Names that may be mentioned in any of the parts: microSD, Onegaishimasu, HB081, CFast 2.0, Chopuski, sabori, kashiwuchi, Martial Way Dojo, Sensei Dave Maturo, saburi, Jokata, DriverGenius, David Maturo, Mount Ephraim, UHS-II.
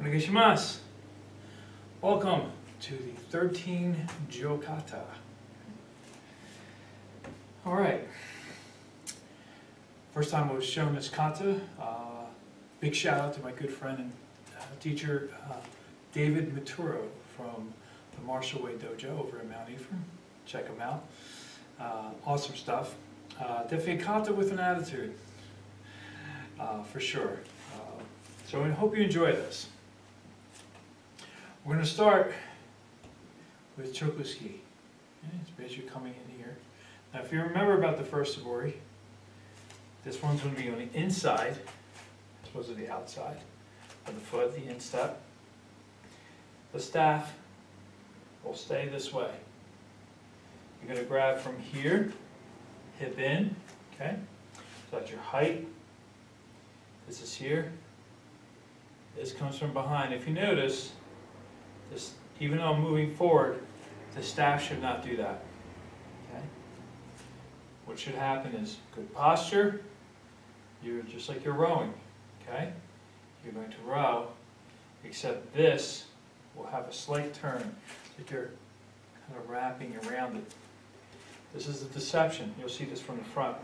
Onegaishimasu. Welcome to the 13 Jokata. Alright. First time I was shown this kata. Big shout out to my good friend and teacher David Maturo from the Martial Way Dojo over in Mount Ephraim. Check him out. Awesome stuff. Definitely kata with an attitude. For sure. So I hope you enjoy this. We're going to start with Chopuski. It's basically coming in here. Now if you remember about the first sabori, this one's going to be on the inside, as opposed to the outside, of the foot, the instep. The staff will stay this way. You're going to grab from here, hip in, okay? So that's your height. This is here. This comes from behind. If you notice, this, even though I'm moving forward, the staff should not do that. Okay? What should happen is good posture. You're just like you're rowing. Okay? You're going to row, except this will have a slight turn. Like you're kind of wrapping around it. This is the deception. You'll see this from the front.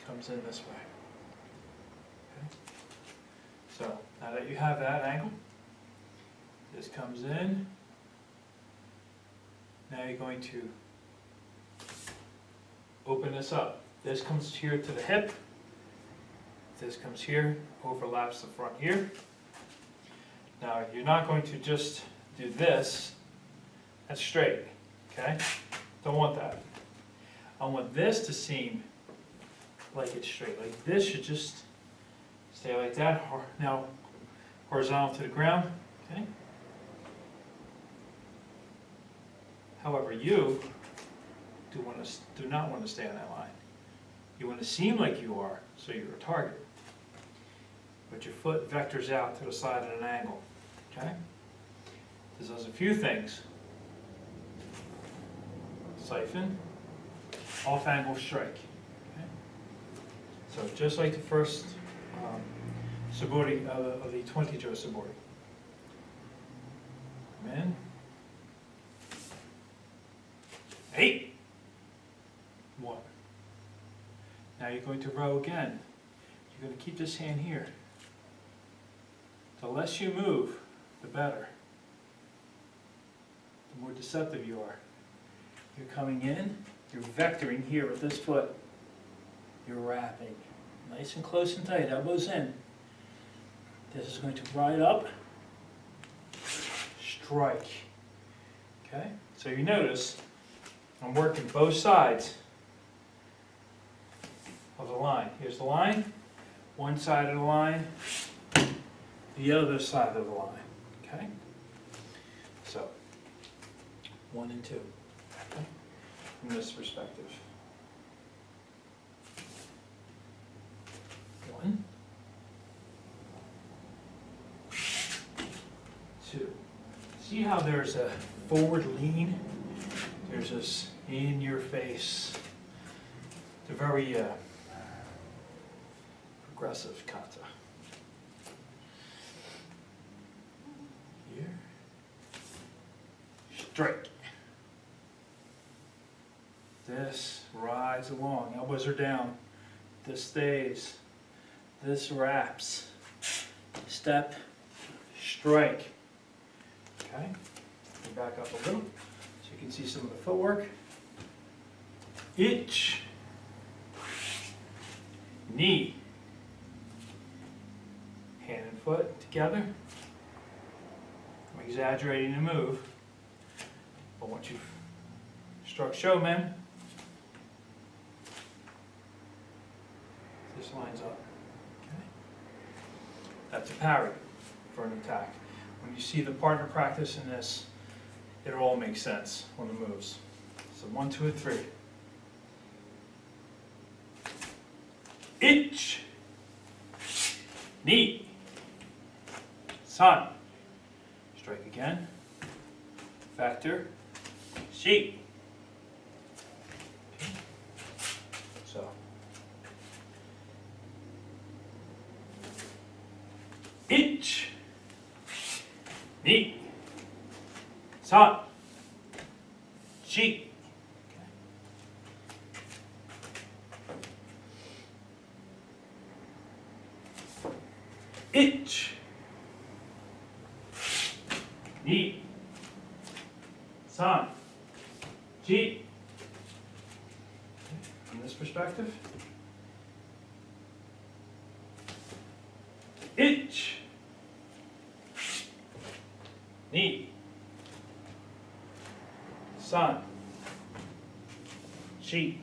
It comes in this way. So, now that you have that angle, this comes in. Now you're going to open this up. This comes here to the hip. This comes here, overlaps the front here. Now, you're not going to just do this. That's straight, okay? Don't want that. I want this to seem like it's straight. Like this should just stay like that. Now horizontal to the ground. Okay. However, you do not want to stay on that line. You want to seem like you are, so you're a target. But your foot vectors out to the side at an angle. Okay. This does a few things. Siphon, off angle strike. Okay. So just like the first saburi of the 20-jo sabori. Come in. Eight. One. Now you're going to row again. You're going to keep this hand here. The less you move, the better. The more deceptive you are. You're coming in. You're vectoring here with this foot. You're wrapping. Nice and close and tight, elbows in. This is going to ride up, strike. Okay, so you notice I'm working both sides of the line. Here's the line, one side of the line, the other side of the line. Okay, so one and two, okay, from this perspective. One, two. See how there's a forward lean? There's this in your face. It's a very progressive kata. Here. Strike. This rides along. Elbows are down. This stays. This wraps, step, strike. Okay, back up a little so you can see some of the footwork. Itch, knee, hand and foot together. I'm exaggerating the move, but once you've struck showman, this lines up. That's a parry for an attack. When you see the partner practice in this, it all makes sense on the moves. So one, two, and three. Itch. Knee. Sun. Strike again. Factor. Sheet. So. 1、2、3、4。 1、2、3、4。 From this perspective. 1、2、3、4。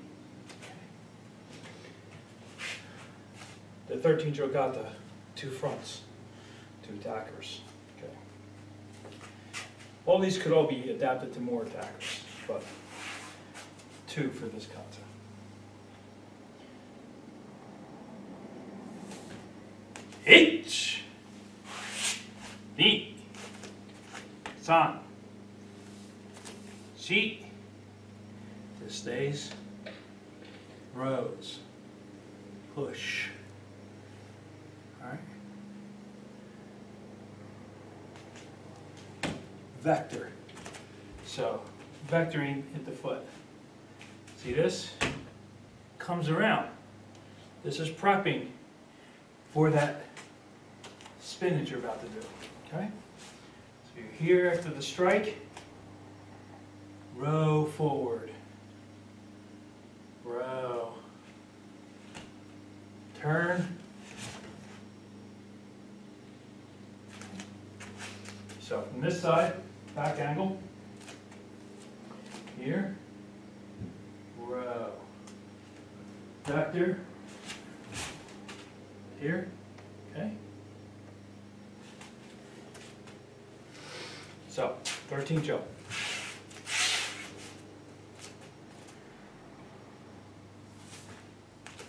The 13 Jokata. 2 fronts, 2 attackers. Okay. All these could all be adapted to more attackers, but 2 for this kata. H, D, San, Shi. This stays. Rose. Push. Vector. So, vectoring at the foot. See this? Comes around. This is prepping for that spin that you're about to do. Okay? So you're here after the strike. Row forward. Row. Turn. So from this side, back angle, here, row, vector, here, okay? So, 13 jump.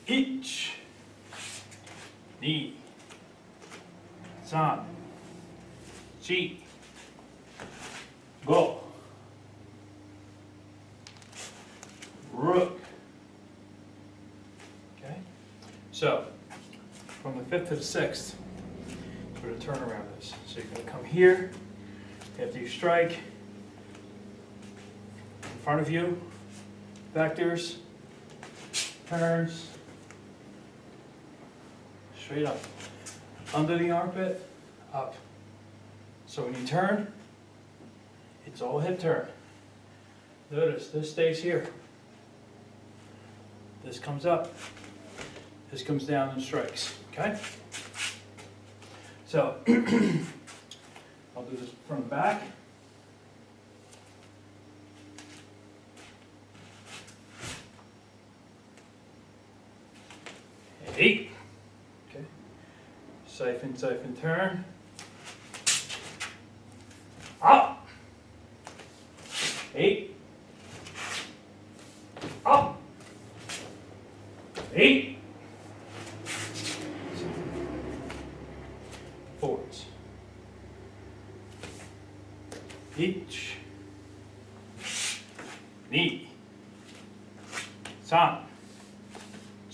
Each, knee, san, chi. Go. Rook. Okay? So, from the 5th to the 6th, sort of turn around this. So you're going to come here, after you strike, in front of you, vectors, turns, straight up, under the armpit, up. So when you turn, it's all hip turn. Notice this stays here. This comes up. This comes down and strikes. Okay? So, I'll do this from the back. Eight. Okay. Siphon, siphon, turn. Up. 8, up, 8, forwards, each, knee, san,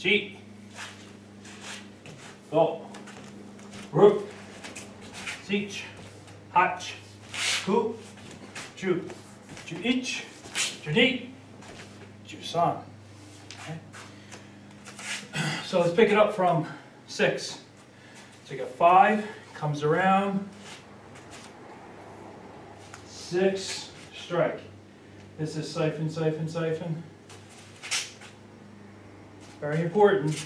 chi, go, rook, sich, hach, ku, chu. To each, to knee, to san. Okay. So let's pick it up from 6. So you got 5, comes around, 6, strike. This is siphon, siphon, siphon. Very important.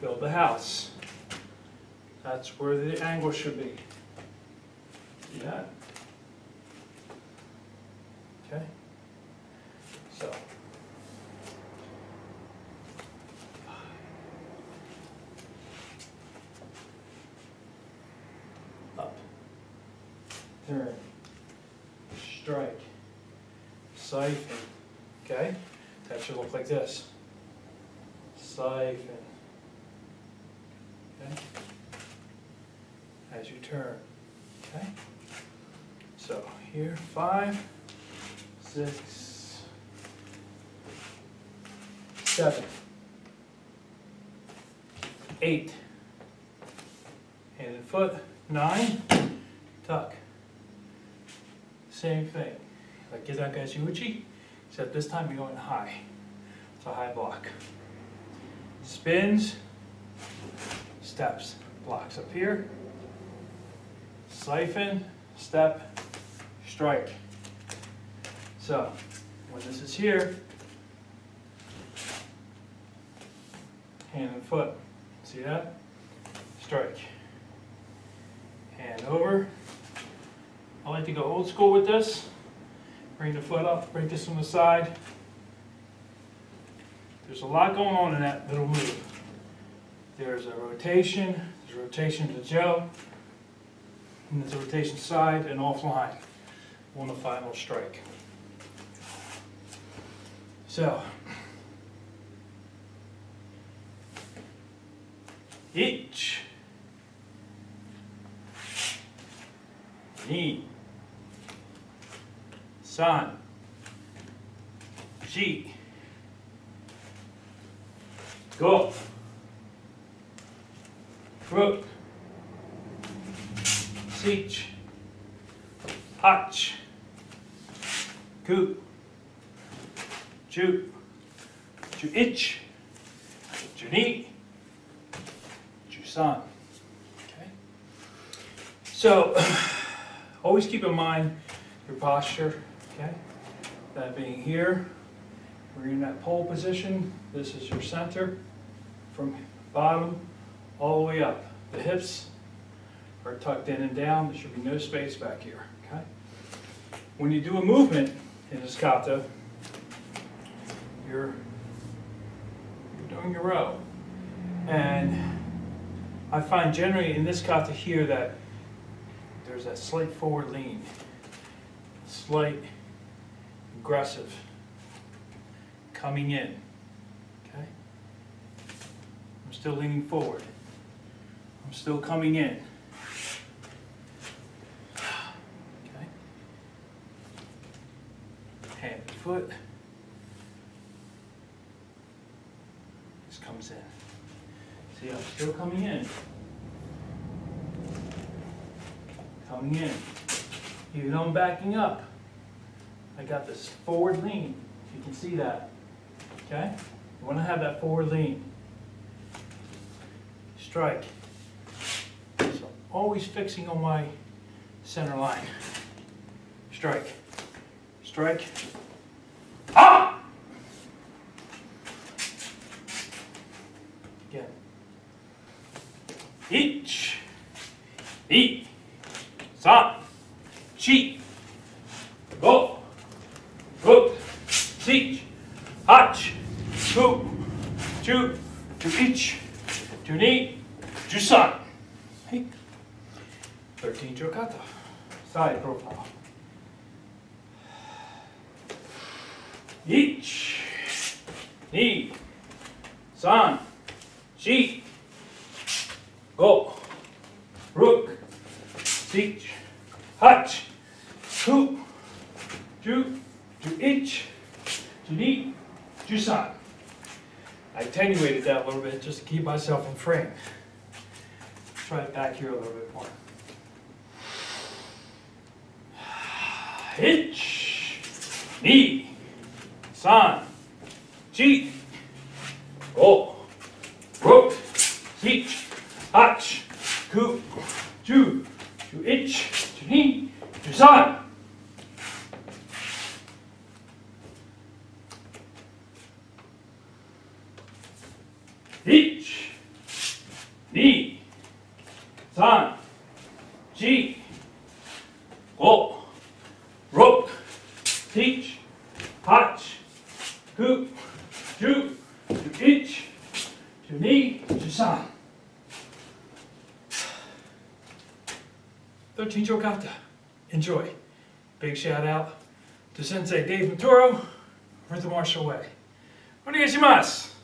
Build the house. That's where the angle should be. See that? Okay, so up, turn, strike, siphon. Okay, that should look like this. Siphon. Okay, as you turn. Okay, so here 5, 6, 7, 8, and Okay, the foot, 9, tuck. Same thing, like Gizaka Kashiwuchi, except this time you're going high. It's a high block. Spins, steps, blocks up here. Siphon, step, strike. So, when this is here, hand and foot, see that? Strike. Hand over. I like to go old school with this. Bring the foot up, break this on the side. There's a lot going on in that little move. There's a rotation, there's a rotation to Joe, and there's a rotation side and offline on the final strike. So, each. 2 3 4 5 6 7 8 9 10 11 12 13 14 15 16 17 18 19 20 21 22 23 24 25 26 27 28 29 30 31 32 33 34 35 36 37 38 39 40 41 42 43 44 45 46 47 48 49 50 51 52 53 54 55 56 57 58 59 60 So, always keep in mind your posture, okay? That being here, we're in that pole position. This is your center from bottom all the way up. The hips are tucked in and down. There should be no space back here, okay? When you do a movement in a Jokata, you're doing your row. And I find generally in this Jokata here that there's that slight forward lean, slight aggressive coming in, okay? I'm still leaning forward. I'm still coming in, okay? Hand to foot. This comes in. See, I'm still coming in. Coming in. Even though I'm backing up, I got this forward lean. You can see that. Okay? You want to have that forward lean. Strike. So I'm always fixing on my center line. Strike. Strike. Ah! Again. Each. Each. San, chi, go, go, sich, hach, ku, chu, to each, to ni, to san. 13 Jokata, side profile. Each, ni, san, chi, go, rook, sich. Hutch, two, two, to each, to knee, to side. I attenuated that a little bit just to keep myself in frame. Try it back here a little bit more. Hitch, knee, san, cheek, go, rope, teach, hutch, two, two, to each. Knee to side. Each. Knee. San. Chi. Go. Rope. Teach. Hatch. Ku. Ju. To each. To knee. To side. 13 Jokata. Enjoy. Big shout out to Sensei Dave Maturo for the Martial Way. Onegaishimasu!